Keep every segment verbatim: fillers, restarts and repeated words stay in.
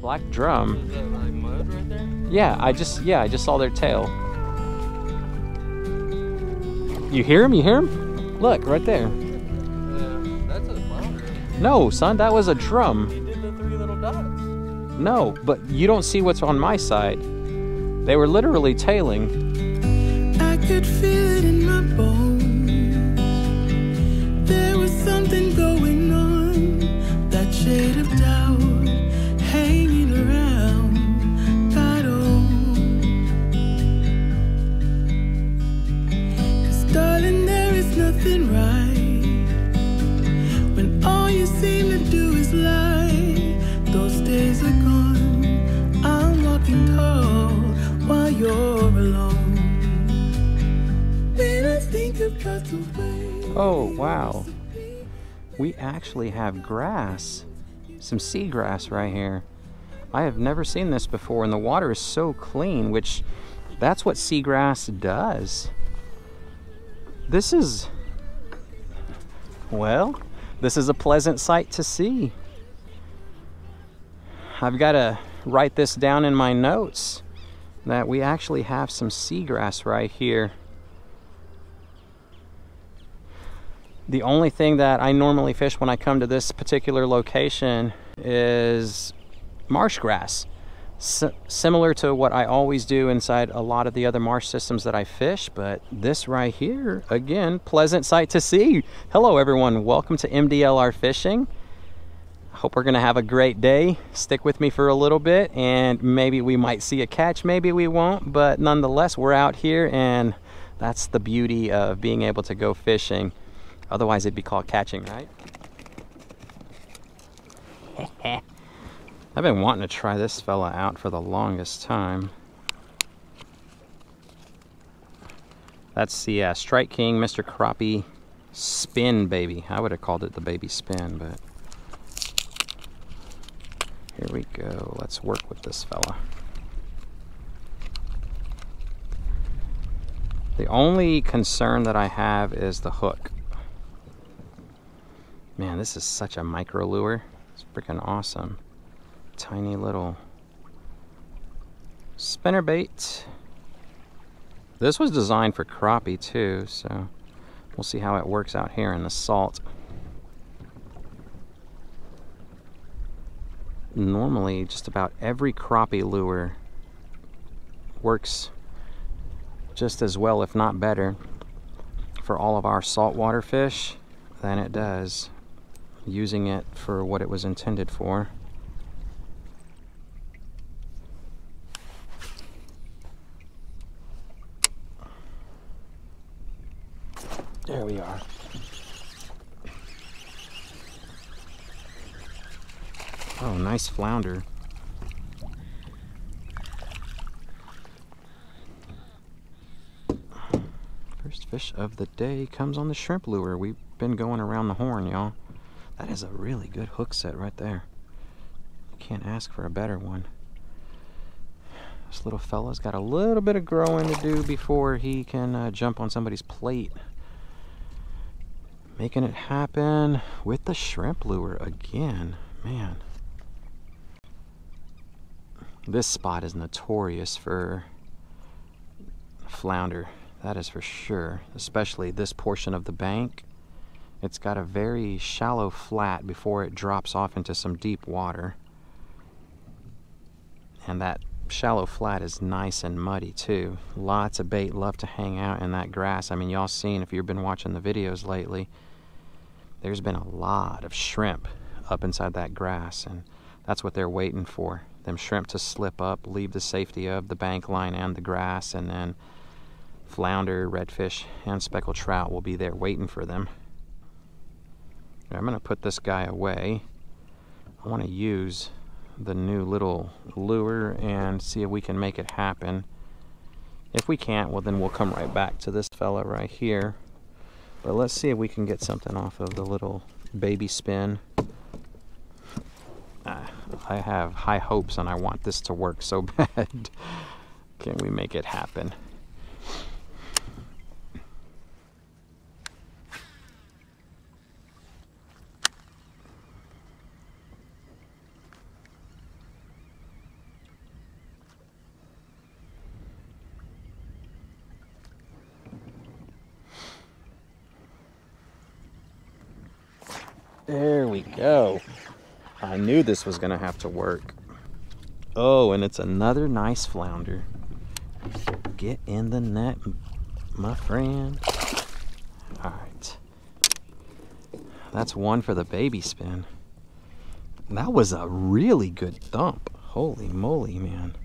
black drum. Is that like mud right there? Yeah, I just yeah, I just saw their tail. You hear him? You hear him? Look right there. Uh, that's a flounder. No, son, that was a drum. You did the three little dots. No, but you don't see what's on my side. They were literally tailing. I could feel it in my bones. There was something going on. That shade of doubt hanging around that old. 'Cause darling, there is nothing right when all you seem to do is lie. Those days are gone. I'm walking tall while you're alone. When I think of cuts away. Oh wow. We actually have grass. Some seagrass right here. I have never seen this before, and the water is so clean, which that's what seagrass does. This is, well, this is a pleasant sight to see. I've got to write this down in my notes that we actually have some seagrass right here. The only thing that I normally fish when I come to this particular location is marsh grass, S- similar to what I always do inside a lot of the other marsh systems that I fish, but this right here, again, pleasant sight to see. Hello everyone, welcome to M D L R Fishing. Hope we're gonna have a great day. Stick with me for a little bit, and maybe we might see a catch, maybe we won't, but nonetheless, we're out here, and that's the beauty of being able to go fishing. Otherwise, it'd be called catching, right? I've been wanting to try this fella out for the longest time. That's the uh, Strike King Mister Crappie Spin Baby. I would have called it the Baby Spin, but... here we go, let's work with this fella. The only concern that I have is the hook. Man, this is such a micro lure. It's freaking awesome. Tiny little spinnerbait. This was designed for crappie too, so we'll see how it works out here in the salt. Normally, just about every crappie lure works just as well, if not better, for all of our saltwater fish than it does using it for what it was intended for. There we are. Oh, nice flounder. First fish of the day comes on the shrimp lure. We've been going around the horn, y'all. That is a really good hook set right there. You can't ask for a better one. This little fella's got a little bit of growing to do before he can uh, jump on somebody's plate. Making it happen with the shrimp lure again. Man. This spot is notorious for flounder, that is for sure, especially this portion of the bank. It's got a very shallow flat before it drops off into some deep water. And that shallow flat is nice and muddy too. Lots of bait love to hang out in that grass. I mean, y'all seen, if you've been watching the videos lately, there's been a lot of shrimp up inside that grass, and that's what they're waiting for. Them shrimp to slip up, leave the safety of the bank line and the grass, and then flounder, redfish, and speckled trout will be there waiting for them. I'm gonna put this guy away. I wanna use the new little lure and see if we can make it happen. If we can't, well then we'll come right back to this fella right here. But let's see if we can get something off of the little Baby Spin. I have high hopes and I want this to work so bad. Can we make it happen? There we go. I knew this was gonna have to work. Oh, and it's another nice flounder. Get in the net, my friend. All right. That's one for the baby spin. That was a really good thump. Holy moly, man.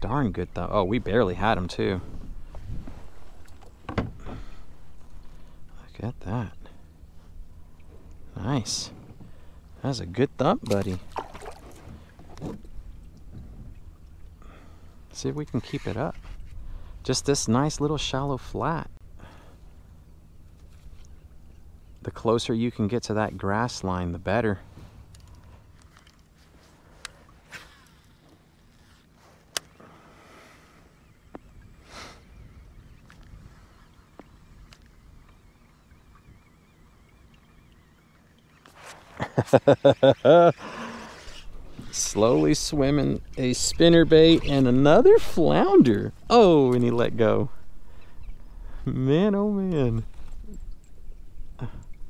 Darn good thump. Oh, we barely had him too. Look at that. Nice. That's a good thump, buddy. See if we can keep it up. Just this nice little shallow flat. The closer you can get to that grass line, the better. Slowly swimming a spinnerbait and another flounder. Oh, and he let go. Man, oh man.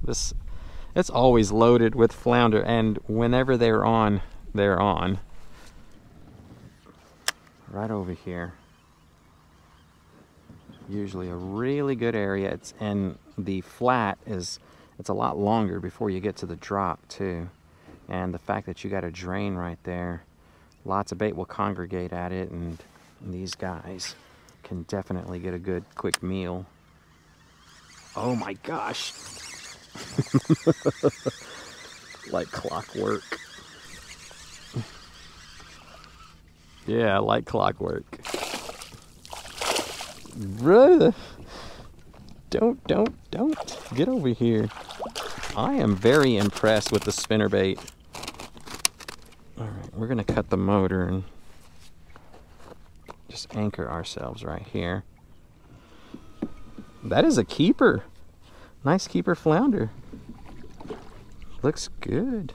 This, it's always loaded with flounder, and whenever they're on, they're on. Right over here. Usually a really good area. It's and the flat is it's a lot longer before you get to the drop too. And the fact that you got a drain right there, lots of bait will congregate at it, and these guys can definitely get a good quick meal. Oh my gosh. Like clockwork. Yeah, like clockwork. Brother. Don't, don't, don't. Get over here. I am very impressed with the spinnerbait. All right, we're gonna cut the motor and just anchor ourselves right here. That is a keeper. Nice keeper flounder. Looks good.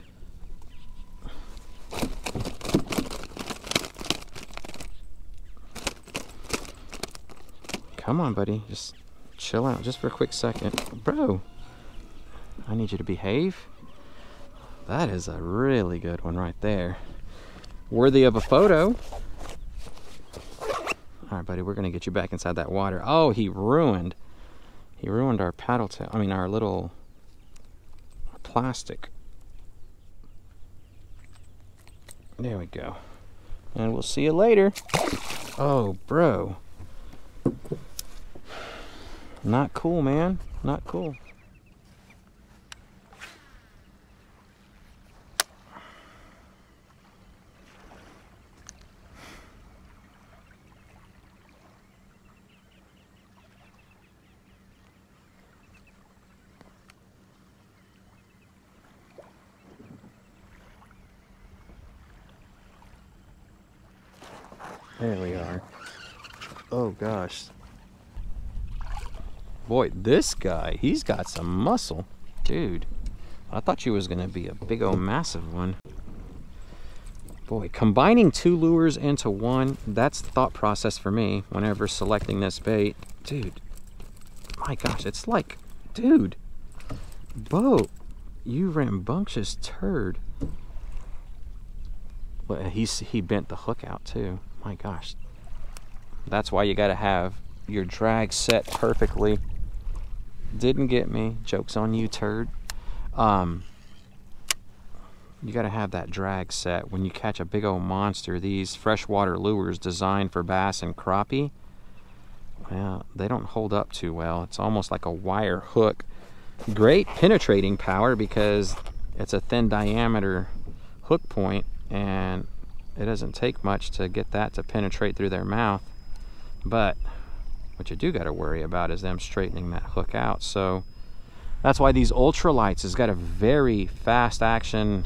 Come on, buddy. Just chill out just for a quick second. Bro, I need you to behave. That is a really good one right there. Worthy of a photo. All right, buddy, we're gonna get you back inside that water. Oh, he ruined. He ruined our paddle tail, I mean our little plastic. There we go. And we'll see you later. Oh, bro. Not cool, man. Not cool. There we are. Oh gosh. Boy, this guy, he's got some muscle. Dude, I thought she was gonna be a big old massive one. Boy, combining two lures into one, that's the thought process for me whenever selecting this bait. Dude, my gosh, it's like, dude, Bo, you rambunctious turd. Well, he's, he bent the hook out too. My gosh. That's why you gotta have your drag set perfectly. Didn't get me. Joke's on you, turd. Um, you gotta have that drag set. When you catch a big old monster, these freshwater lures designed for bass and crappie, well, they don't hold up too well. It's almost like a wire hook. Great penetrating power because it's a thin diameter hook point, and it doesn't take much to get that to penetrate through their mouth. But what you do got to worry about is them straightening that hook out. So that's why these ultralights has got a very fast action,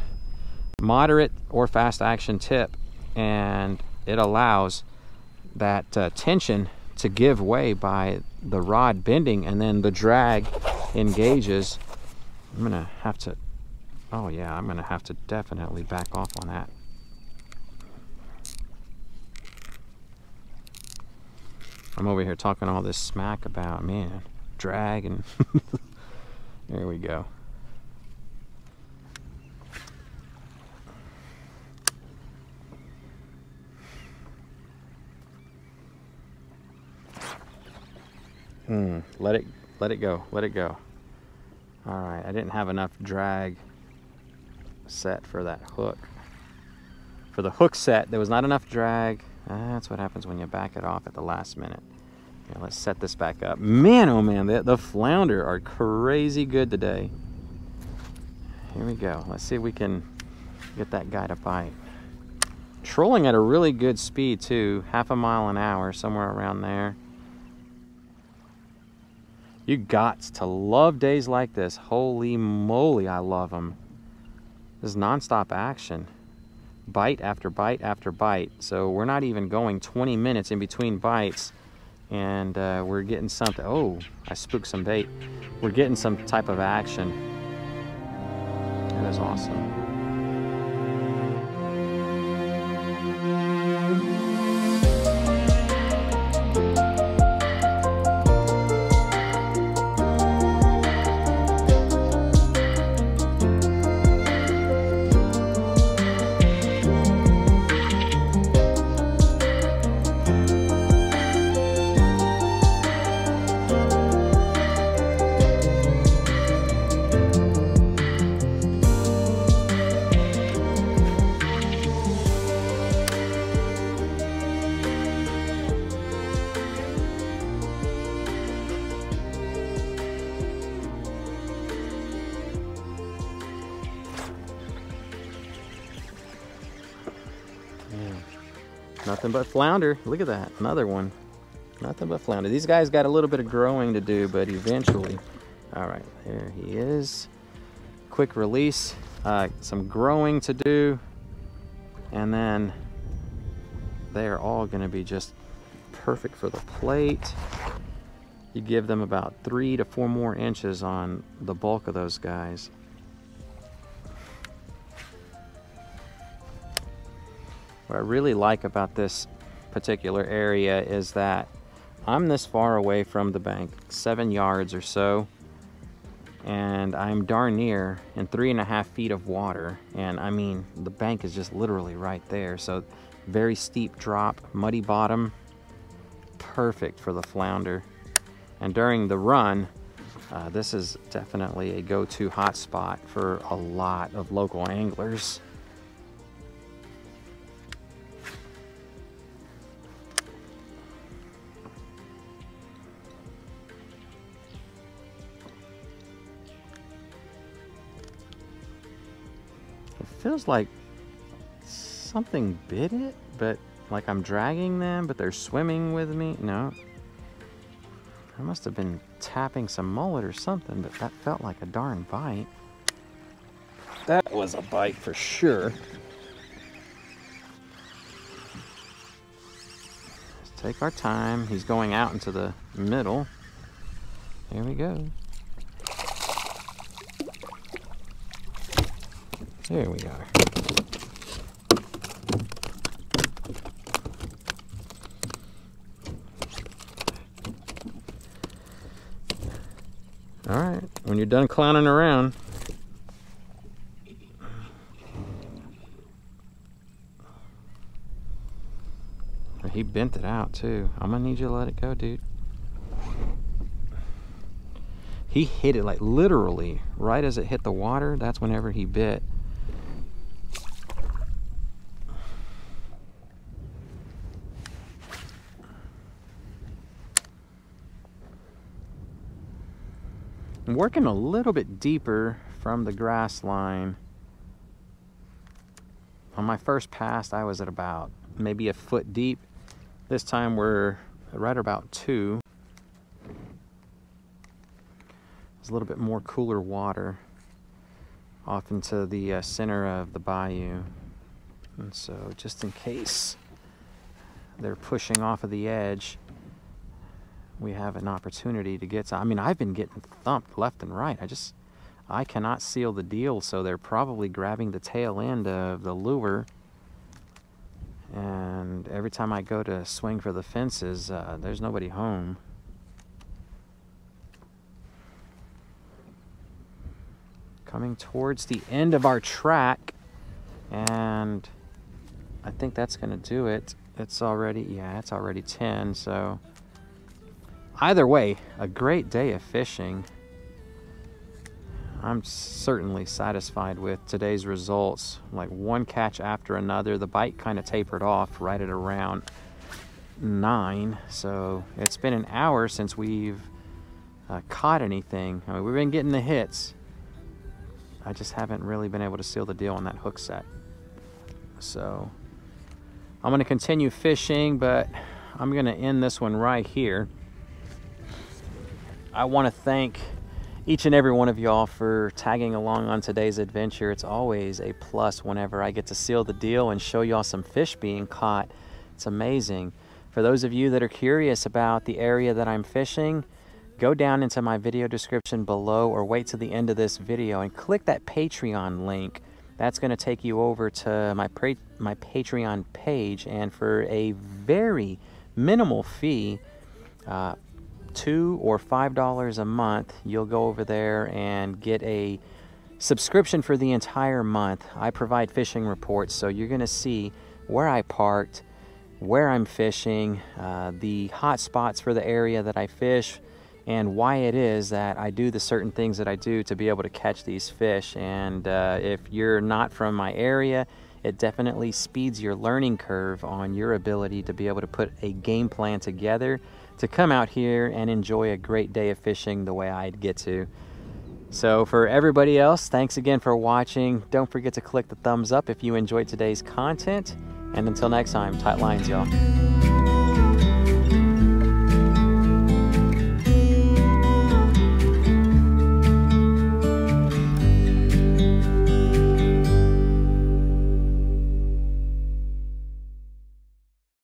moderate or fast action tip, and it allows that uh, tension to give way by the rod bending, and then the drag engages. I'm gonna have to, oh yeah, I'm gonna have to definitely back off on that. I'm over here talking all this smack about, man, drag, and there we go. Mm, let it let it go, let it go. All right, I didn't have enough drag set for that hook. For the hook set, there was not enough drag. That's what happens when you back it off at the last minute. Here, let's set this back up. Man, oh man, the, the flounder are crazy good today. Here we go. Let's see if we can get that guy to bite. Trolling at a really good speed too, half a mile an hour, somewhere around there. You got to love days like this. Holy moly, I love them. This is nonstop action. Bite after bite after bite. So we're not even going twenty minutes in between bites, and uh, we're getting something. Oh, I spooked some bait. We're getting some type of action. That is awesome. Nothing but flounder. Look at that, another one. Nothing but flounder. These guys got a little bit of growing to do, but eventually. All right, there he is. Quick release, uh, some growing to do, and then they are all gonna be just perfect for the plate. You give them about three to four more inches on the bulk of those guys. What I really like about this particular area is that I'm this far away from the bank, seven yards or so, and I'm darn near in three and a half feet of water. And I mean, the bank is just literally right there. So very steep drop, muddy bottom, perfect for the flounder. And during the run, uh, this is definitely a go-to hot spot for a lot of local anglers. Feels like something bit it, but like I'm dragging them, but they're swimming with me. No, I must have been tapping some mullet or something, but that felt like a darn bite. That was a bite for sure. Let's take our time. He's going out into the middle. There we go. There we are. All right, when you're done clowning around. He bent it out too. I'm gonna need you to let it go, dude. He hit it like literally right as it hit the water. That's whenever he bit. I'm working a little bit deeper from the grass line. On my first pass, I was at about maybe a foot deep. This time we're right about two. It's a little bit more cooler water off into the uh, center of the bayou. And so just in case they're pushing off of the edge, we have an opportunity to get to. I mean, I've been getting thumped left and right. I just, I cannot seal the deal, so they're probably grabbing the tail end of the lure. And every time I go to swing for the fences, uh, there's nobody home. Coming towards the end of our track, and I think that's gonna do it. It's already, yeah, it's already ten, so either way, a great day of fishing. I'm certainly satisfied with today's results. Like one catch after another. The bite kind of tapered off right at around nine. So it's been an hour since we've uh, caught anything. I mean, we've been getting the hits. I just haven't really been able to seal the deal on that hook set. So I'm going to continue fishing, but I'm going to end this one right here. I want to thank each and every one of y'all for tagging along on today's adventure. It's always a plus whenever I get to seal the deal and show y'all some fish being caught. It's amazing. For those of you that are curious about the area that I'm fishing, go down into my video description below or wait till the end of this video and click that Patreon link. That's going to take you over to my, my Patreon page, and for a very minimal fee, uh, two or five dollars a month, you'll go over there and get a subscription for the entire month. I provide fishing reports, so you're going to see where I parked, where I'm fishing, uh, the hot spots for the area that I fish, and why it is that I do the certain things that I do to be able to catch these fish. And uh, if you're not from my area, it definitely speeds your learning curve on your ability to be able to put a game plan together to come out here and enjoy a great day of fishing the way I get to. So for everybody else, thanks again for watching. Don't forget to click the thumbs up if you enjoyed today's content. And until next time, tight lines, y'all.